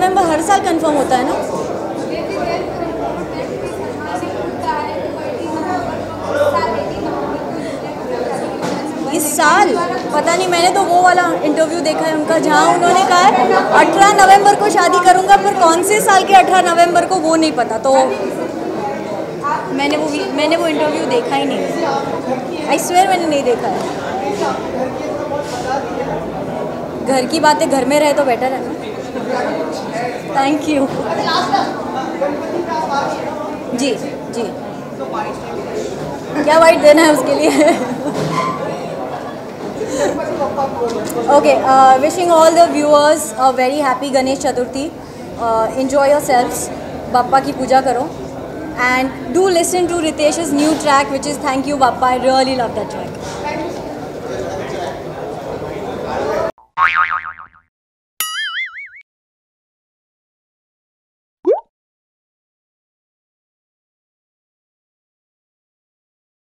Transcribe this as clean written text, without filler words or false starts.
नवंबर हर साल कंफर्म होता है ना इस साल, पता नहीं, मैंने तो वो वाला इंटरव्यू देखा है उनका जहाँ उन्होंने कहा है 18 नवंबर को शादी करूँगा, पर कौन से साल के 18 नवंबर को वो नहीं पता। तो मैंने वो इंटरव्यू देखा ही नहीं, आई स्वेयर मैंने नहीं देखा है। घर की बातें घर में रहे तो बेटर है ना। थैंक यू जी जी। क्या वाइट देना है उसके लिए? Okay, wishing all the viewers a very happy Ganesh Chaturthi. Enjoy yourselves, Bappa की पूजा करो and do listen to Ritesh's new track which is Thank You, Bappa. I really love that track.